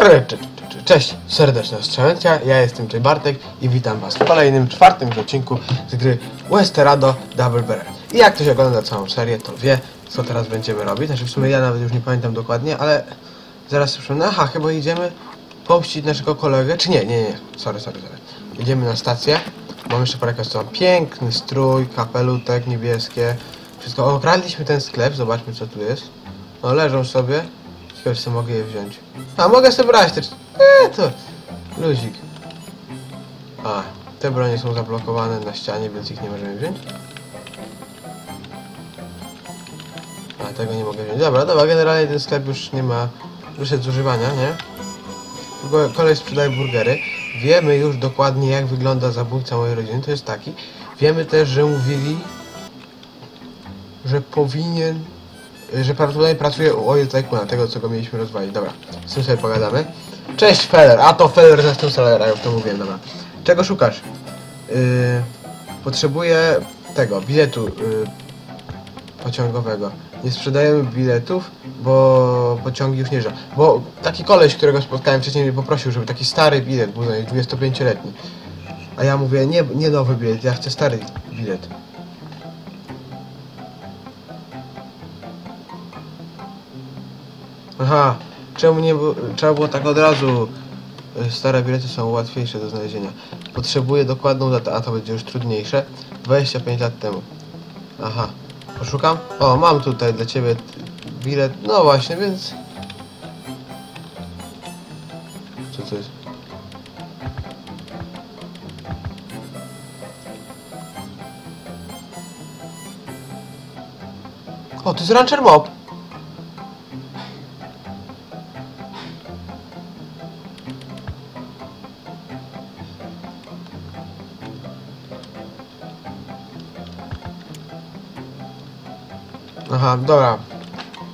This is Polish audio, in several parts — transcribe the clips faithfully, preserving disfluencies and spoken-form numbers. Cześć, cześć serdeczne strzałęcia, ja jestem Jay Bartek i witam was w kolejnym, czwartym odcinku z gry Westerado Double Barreled. I jak ktoś ogląda całą serię, to wie, co teraz będziemy robić. Znaczy w sumie ja nawet już nie pamiętam dokładnie, ale zaraz słyszymy, aha, chyba idziemy pomścić naszego kolegę, czy nie, nie, nie, sorry, sorry, sorry. Idziemy na stację, mamy jeszcze parę kosztów, piękny strój, kapelutek niebieskie, wszystko. Okradliśmy ten sklep, zobaczmy co tu jest. No leżą sobie. Ciekawe, czy mogę je wziąć. A, mogę sobie brać też. Eee, to... Luzik. A, te bronie są zablokowane na ścianie, więc ich nie możemy wziąć. A, tego nie mogę wziąć. Dobra, dobra, generalnie ten sklep już nie ma... Wyszedł z używania, nie? Koleś sprzedaje burgery. Wiemy już dokładnie, jak wygląda zabójca mojej rodziny. To jest taki. Wiemy też, że mówili... że powinien... że prawdopodobnie pracuje u L T Kuna, tego co go mieliśmy rozwalić. Dobra, z tym sobie pogadamy. Cześć Feller, a to Feller zastąpił Salera, już to mówiłem, dobra. Czego szukasz? Yy, potrzebuję tego, biletu yy, pociągowego. Nie sprzedajemy biletów, bo pociągi już nie żyją. Bo taki koleś, którego spotkałem wcześniej, mnie poprosił, żeby taki stary bilet był, dwudziestopięcioletni. A ja mówię, nie, nie nowy bilet, ja chcę stary bilet. Aha, czemu nie trzeba było tak od razu? Stare bilety są łatwiejsze do znalezienia. Potrzebuję dokładną datę, a to będzie już trudniejsze. dwadzieścia pięć lat temu. Aha, poszukam? O, mam tutaj dla ciebie bilet. No właśnie, więc... Co to jest? O, to jest Rancher Mob. Aha, dobra.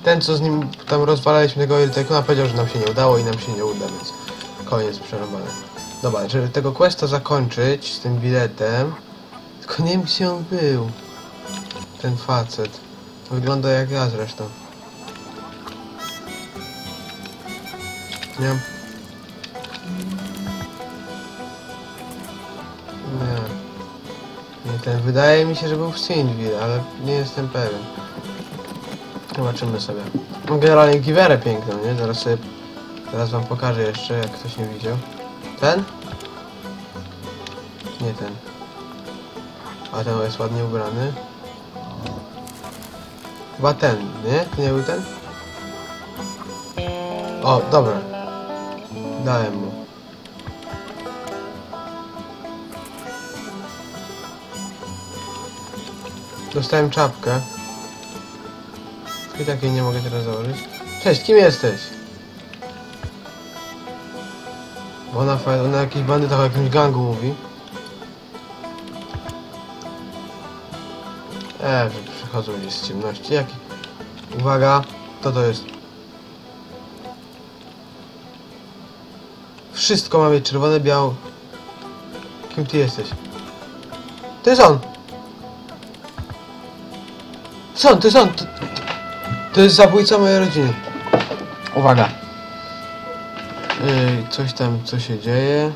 Ten, co z nim tam rozwalaliśmy tego L T Kuna, powiedział, że nam się nie udało i nam się nie uda, więc koniec przerobany. Dobra, żeby tego questa zakończyć z tym biletem... Tylko nie wiem, gdzie on był. Ten facet. Wygląda jak ja zresztą. Nie. Nie. Nie ten. Wydaje mi się, że był w Saintville, ale nie jestem pewien. Zobaczymy sobie. Mam generalnie giwerę piękną, nie? Zaraz sobie... Zaraz wam pokażę jeszcze, jak ktoś nie widział. Ten? Nie ten. A ten jest ładnie ubrany. Chyba ten, nie? To nie był ten? O, dobra. Dałem mu. Dostałem czapkę. I takiej nie mogę teraz założyć. Cześć, kim jesteś? Bo ona, ona jakiś bandytach o jakimś gangu mówi. Eee, że przychodzą gdzieś z ciemności. Jaki? Uwaga, to to jest. Wszystko ma mieć czerwone, białe. Kim ty jesteś? To jest on! To on, to jest on! To... To jest zabójca mojej rodziny. Uwaga. Yy, coś tam, co się dzieje.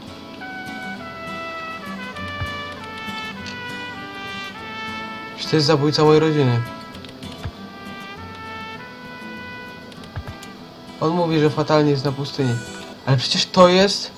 Czy to jest zabójca mojej rodziny? On mówi, że fatalnie jest na pustyni. Ale przecież to jest...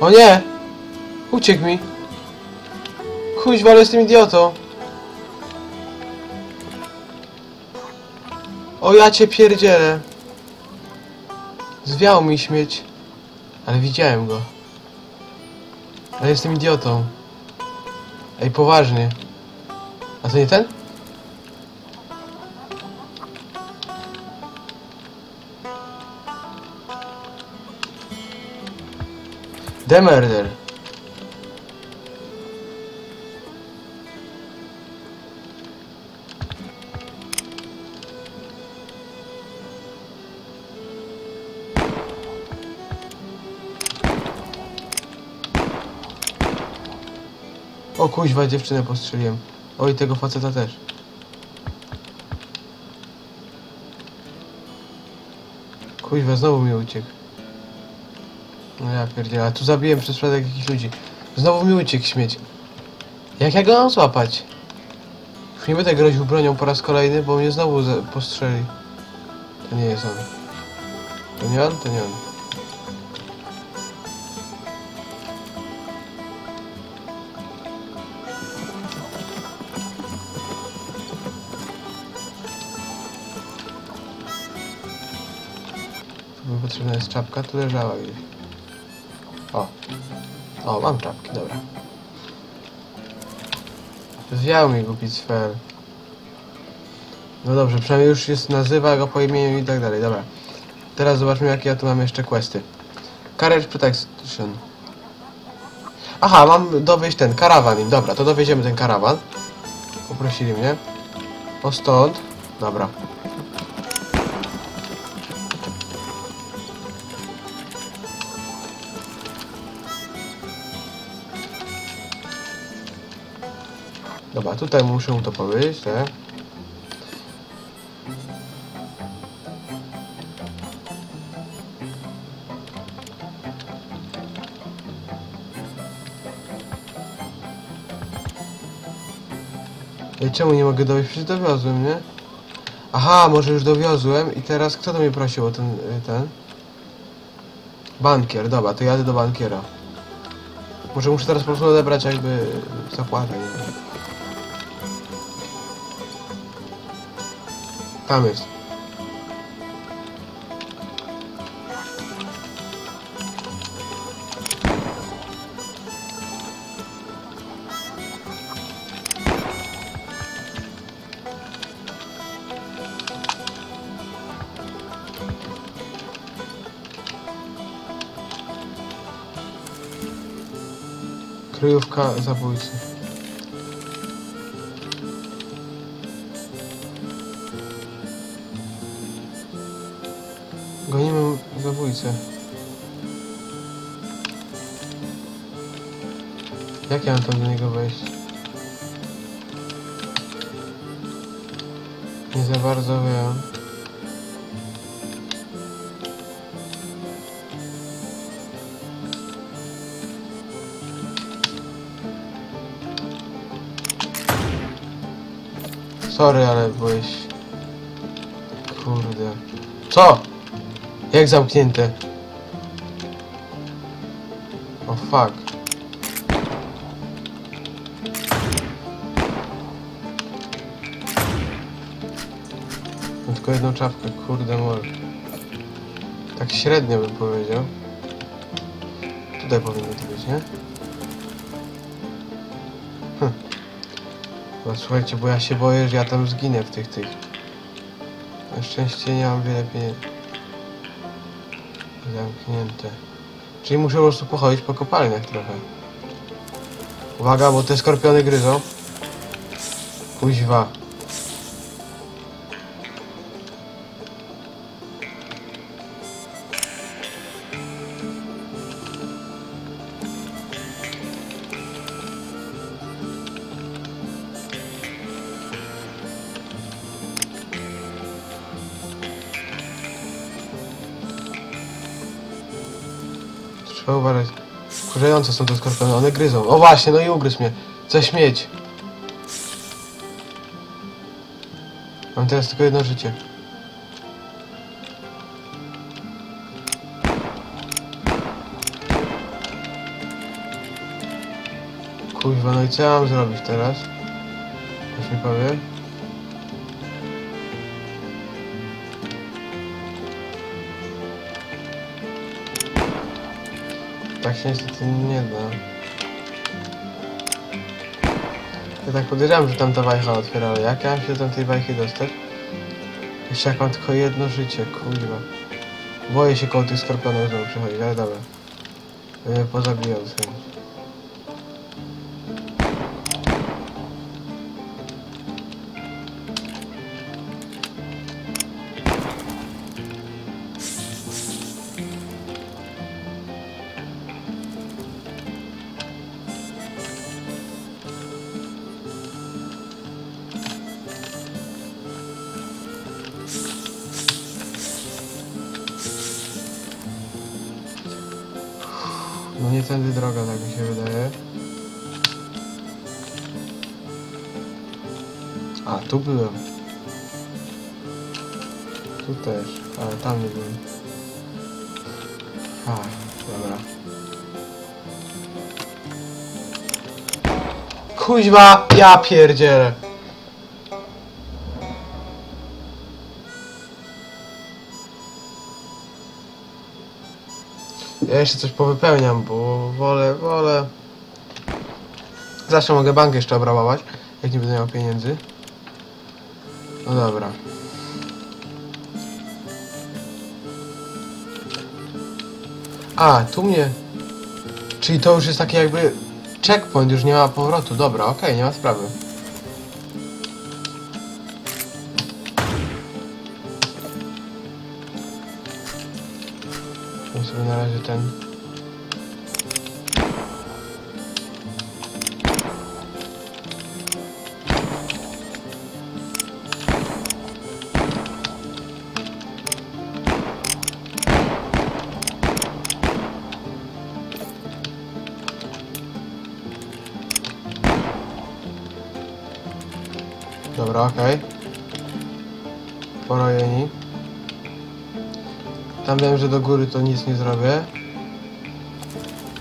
O nie! Uciekł mi! Kuźwa, ale jestem idiotą! O ja cię pierdzielę! Zwiał mi śmieć. Ale widziałem go. Ale jestem idiotą. Ej, poważnie. A to nie ten? The Murder. O kuźwa, dziewczynę postrzeliłem. Oj, tego faceta też. Kuźwa, znowu mi uciekł. No ja pierdzielę, a tu zabiłem przez przypadek jakichś ludzi. Znowu mi uciekł śmieć. Jak ja go mam złapać? Już nie będę groził bronią po raz kolejny, bo mnie znowu postrzeli. To nie jest on. To nie on, to nie on. Potrzebna jest czapka, tu leżała gdzieś. O, o, mam czapki, dobra. Zwiał mi głupi sfer. No dobrze, przynajmniej już jest, nazywa go po imieniu i tak dalej, dobra. Teraz zobaczmy, jakie ja tu mam jeszcze questy. Carriage Protection. Aha, mam dowieźć ten karawan im, dobra, to dowieziemy ten karawan. Poprosili mnie. O, stąd, dobra. Dobra, tutaj muszę to powiedzieć, tak? I czemu nie mogę dowieźć? Przecież dowiozłem, nie? Aha, może już dowiozłem i teraz kto to mnie prosił o ten... ten? Bankier, dobra, to jadę do bankiera. Może muszę teraz po prostu odebrać jakby zapłatę, nie? Tam jest. Kryjówka zabójcy. Gonimy zabójcę. Jak ja mam tam do niego wejść? Nie za bardzo wiem. Sorry, ale byłeś... Kurde... Co?! Jak zamknięte? O, fuck. Mam tylko jedną czapkę, kurde mol. Tak średnio bym powiedział. Tutaj powinno to być, nie? Hm. No słuchajcie, bo ja się boję, że ja tam zginę w tych tych. Na szczęście nie mam wiele pieniędzy. Zamknięte. Czyli muszę po prostu pochodzić po kopalniach trochę. Uwaga, bo te skorpiony gryzą. Kuźwa. Trzeba uważać. Wkurzające są te skorpiony, one gryzą. O właśnie, no i ugryzł mnie. Za śmieć. Mam teraz tylko jedno życie. Kuźwa, no i co ja mam zrobić teraz? Ktoś mi powie? Tak się niestety nie da. Ja tak podejrzewam, że tam ta wajcha otwierała. Jak ja mam się do tej wajchy dostać? Jeszcze jak mam tylko jedno życie, kurwa. Boję się koło tych skorpionów znowu przychodzić, ale dobra. yy, pożarującym. No nie tędy droga, tak mi się wydaje. A, tu byłem. Tu też, ale tam nie byłem. A, dobra. Kuźba, ja pierdzielę. Ja jeszcze coś powypełniam, bo wolę, wolę... Zawsze mogę bank jeszcze obrabować, jak nie będę miał pieniędzy. No dobra. A, tu mnie... Czyli to już jest taki jakby... Checkpoint, już nie ma powrotu. Dobra, okej, okay, nie ma sprawy. Sobie na razie ten. Dobra, okej. Okay. Porojeni. Tam wiem, że do góry to nic nie zrobię.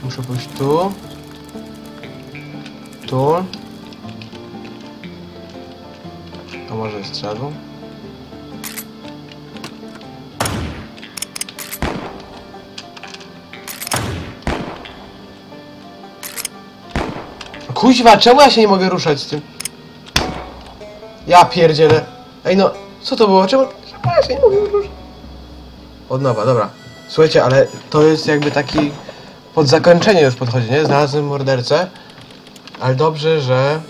Muszę pójść tu. Tu. A może strzelu? Kuźwa, czemu ja się nie mogę ruszać z tym? Ja pierdzielę. Ej no, co to było? Czemu ja się nie mogę ruszać? Od nowa, dobra. Słuchajcie, ale to jest jakby taki... Pod zakończenie już podchodzi, nie? Znalazłem mordercę. Ale dobrze, że...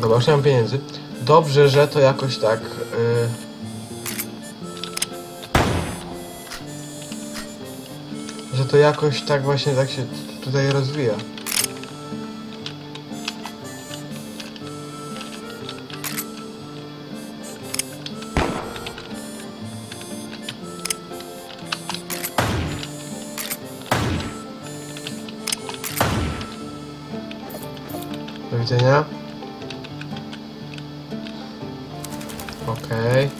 Dobra, już nie mam pieniędzy. Dobrze, że to jakoś tak... Yy... Że to jakoś tak właśnie tak się tutaj rozwija. Do widzenia. Okej. Okay.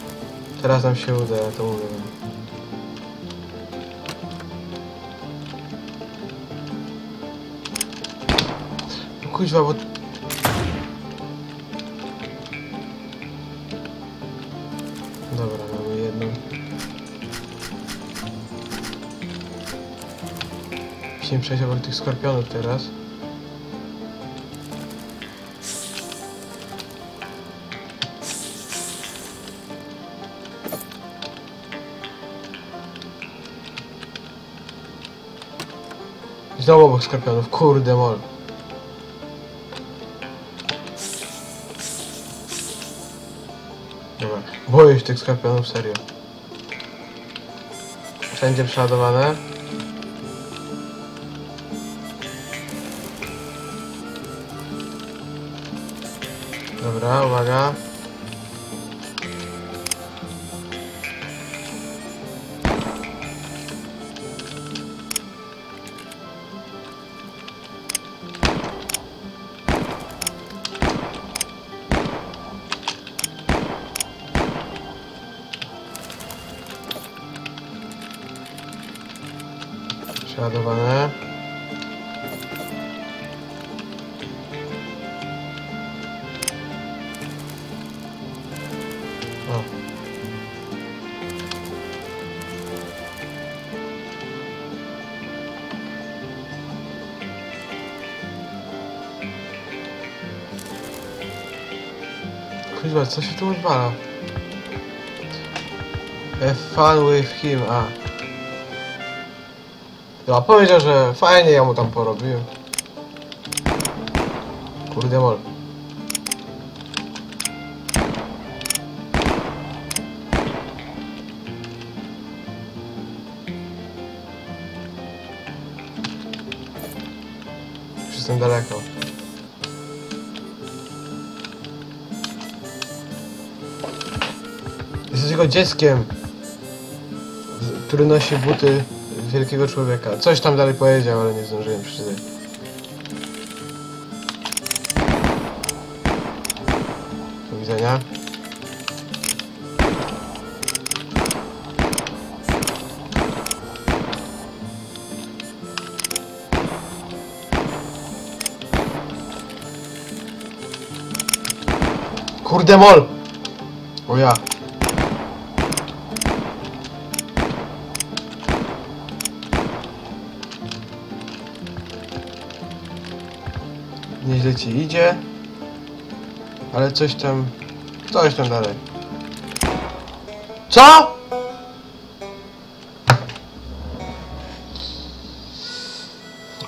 Teraz nam się uda, ja to mówię. Kuźwa, bo... Dobra, mamy jedną. Musimy przejść obok tych skorpionów teraz. Znowu obok skorpionów, kurde mol. Dobra, boję się tych skorpionów, serio. Wszędzie przeładowane. Dobra, uwaga. Przeładowane. O. Kurwa, co się tu odwala? Have fun with him, a. Ja powiedział, że fajnie ja mu tam porobiłem. Kurde mol. Już jestem daleko. Jesteś tylko dzieckiem, który nosi buty wielkiego człowieka. Coś tam dalej powiedział, ale nie zdążyłem przeczytać. Do widzenia. Kurde mol! O ja. Nieźle ci idzie, ale coś tam, coś tam dalej. Co?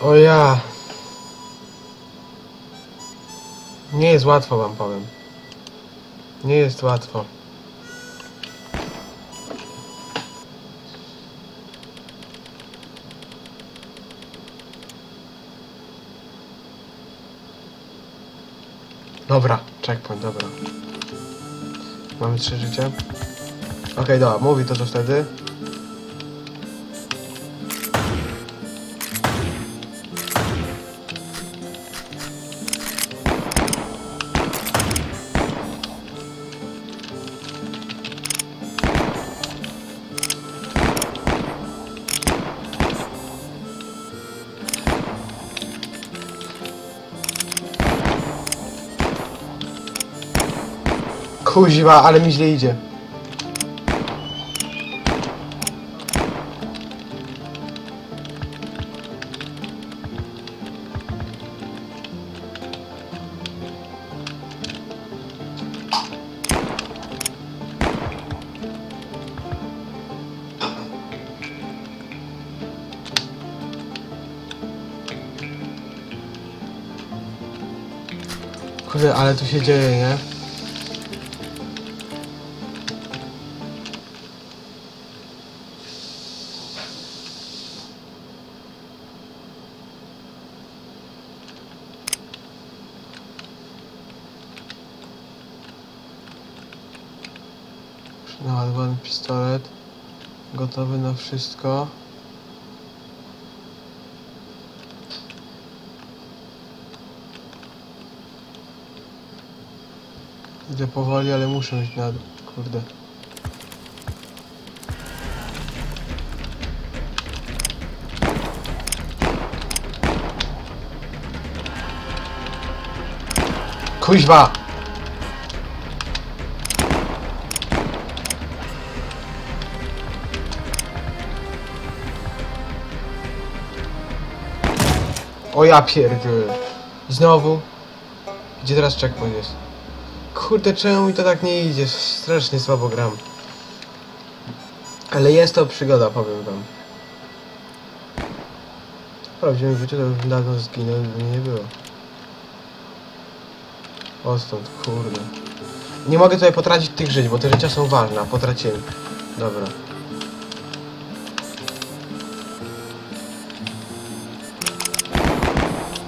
O ja. Nie jest łatwo, wam powiem. Nie jest łatwo. Dobra, checkpoint, dobra. Mamy trzy życia. Okej, okay, dobra, mówi to co wtedy. Kuźwa, ale mi źle idzie. Kurde, ale tu się dzieje, nie? Naładowany pistolet, gotowy na wszystko. Idę powoli, ale muszę iść na dół, kurde. Kuźwa! O ja pierdolę. Znowu. Gdzie teraz checkpoint jest? Kurde, czemu mi to tak nie idzie? Strasznie słabo gram. Ale jest to przygoda, powiem wam. W prawdziwym życiu to już dawno zginął, by nie było. Odstąd, kurde. Nie mogę tutaj potracić tych żyć, bo te życia są ważne, a potraciłem. Dobra.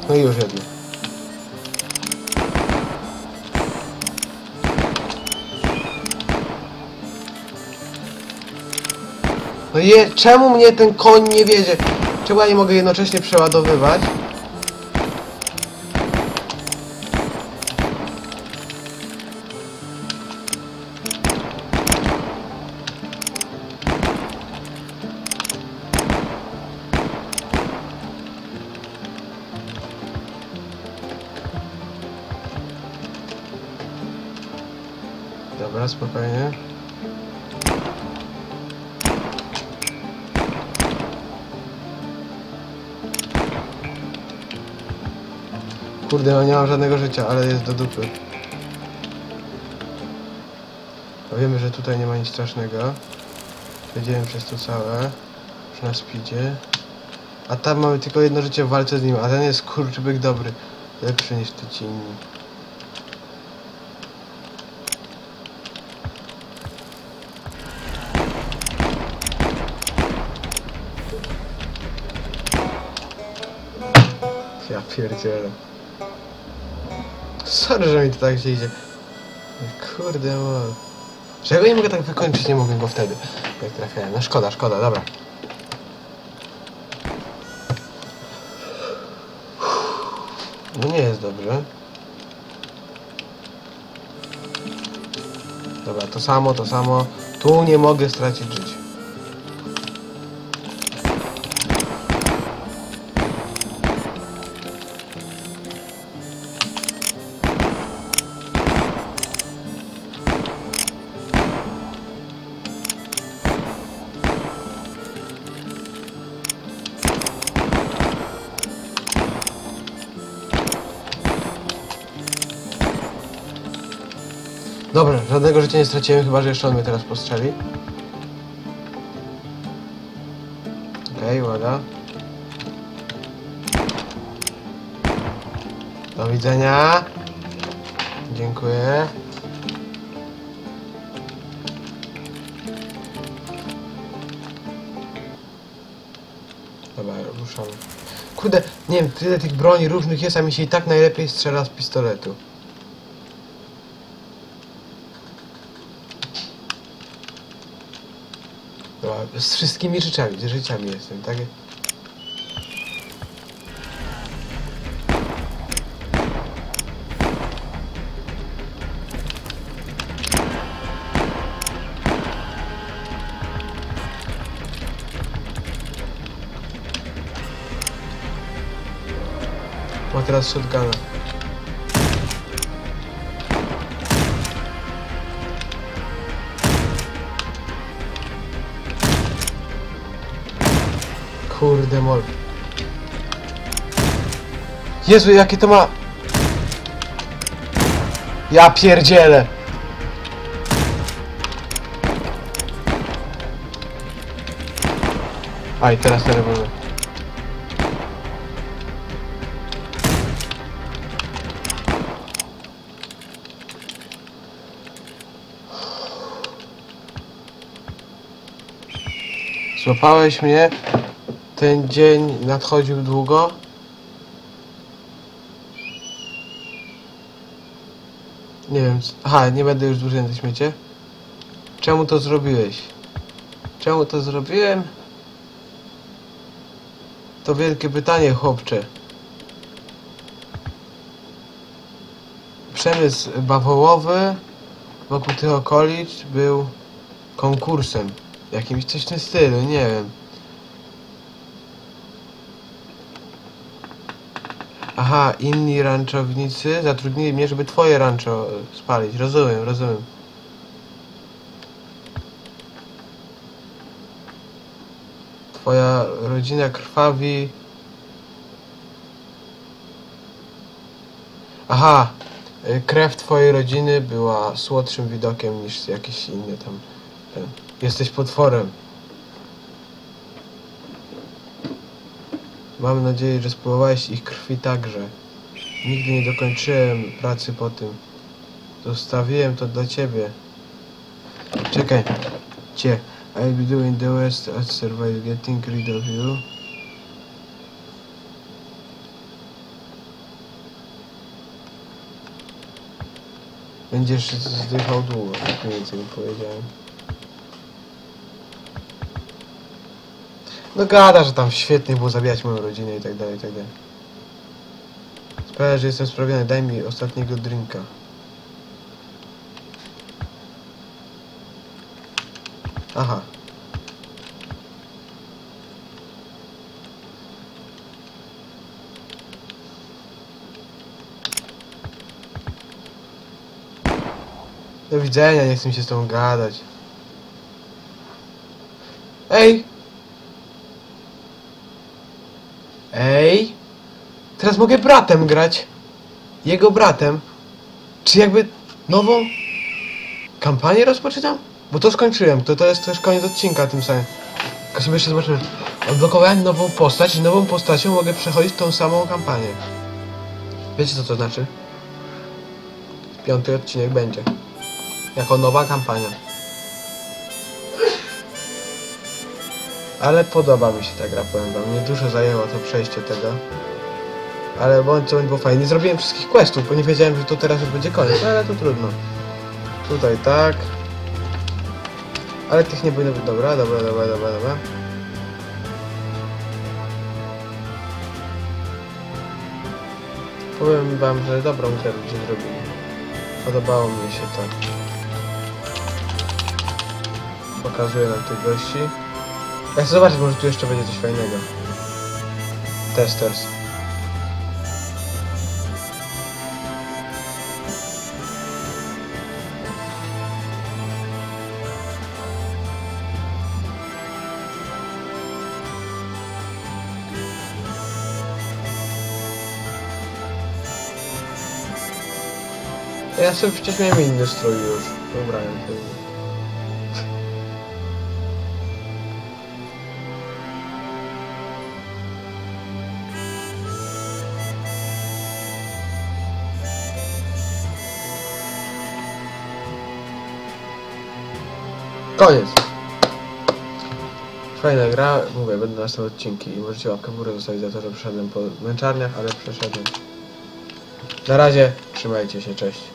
No i już jedno. No je, czemu mnie ten koń nie wiedzie? Czemu ja nie mogę jednocześnie przeładowywać? Dobra, spokojnie. Kurde, no nie mam żadnego życia, ale jest do dupy. Wiemy, że tutaj nie ma nic strasznego. Przejdziemy przez to całe. Już na speedzie. A tam mamy tylko jedno życie w walce z nim, a ten jest kurczybyk dobry. Lepszy niż te ci inni. Ja pierdzielę. Sorry, że mi to tak się idzie. Kurde, wow. Że ja go nie mogę tak wykończyć, nie mogę go wtedy. Jak trafiałem. No szkoda, szkoda, dobra. No nie jest dobrze. Dobra, to samo, to samo. Tu nie mogę stracić życia. Dobra, żadnego życia nie straciłem, chyba że jeszcze on mnie teraz postrzeli. Okej, okay, ładna. Do widzenia. Dziękuję. Dobra, ruszamy. Kurde, nie wiem, tyle tych broni różnych jest, a mi się i tak najlepiej strzela z pistoletu. Z wszystkimi życiami, z życiami jestem, tak? Ma teraz shotguna. Kurde mol. Jezu, jakie to ma... Ja pierdzielę. A i teraz ten rewolwer. Złapałeś mnie. Ten dzień nadchodził długo. Nie wiem, co... Aha, nie będę już dłużej na tym śmiecie. Czemu to zrobiłeś? Czemu to zrobiłem? To wielkie pytanie, chłopcze. Przemysł bawołowy wokół tych okolic był konkursem. Jakimś coś w tym stylu, nie wiem. Aha, inni ranczownicy zatrudnili mnie, żeby twoje rancho spalić. Rozumiem, rozumiem. Twoja rodzina krwawi. Aha, krew twojej rodziny była słodszym widokiem niż jakieś inne tam. Jesteś potworem. Mam nadzieję, że spróbowałeś ich krwi także. Nigdy nie dokończyłem pracy po tym. Zostawiłem to dla ciebie. Czekaj. Cie. I'll be doing the rest as survive getting rid of you. Będziesz zdychał długo. Tak mniej więcej mi powiedziałem. No gada, że tam świetnie było zabijać moją rodzinę i tak dalej, i tak dalej. Sprawia, że jestem sprawiony. Daj mi ostatniego drinka. Aha. Do widzenia, nie chcę mi się z tą gadać. Ej! Ej! Teraz mogę bratem grać. Jego bratem. Czy jakby nową kampanię rozpoczynam? Bo to skończyłem, to, to jest też koniec odcinka tym samym. Tylko sobie jeszcze zobaczymy. Odblokowałem nową postać i nową postacią mogę przechodzić tą samą kampanię. Wiecie co to znaczy? Piąty odcinek będzie. Jako nowa kampania. Ale podoba mi się ta gra, powiem wam. Mnie dużo zajęło to przejście tego. Ale bądź co, było fajnie. Nie zrobiłem wszystkich questów, bo nie wiedziałem, że to teraz już będzie koniec, ale to trudno. Tutaj tak. Ale tych nie powinno być. Dobra, dobra, dobra, dobra, dobra. Powiem wam, że dobrą grę ludzie zrobili. Podobało mi się to. Pokazuję nam tych gości. Ja chcę zobaczyć, może tu jeszcze będzie coś fajnego. Testers. Ja sobie przecież miałem inny strój już. Ubrałem ten. Koniec. Fajna gra. Mówię, będę następne odcinki i możecie łapkę w górę zostawić za to, że przeszedłem po męczarniach, ale przeszedłem. Na razie, trzymajcie się, cześć.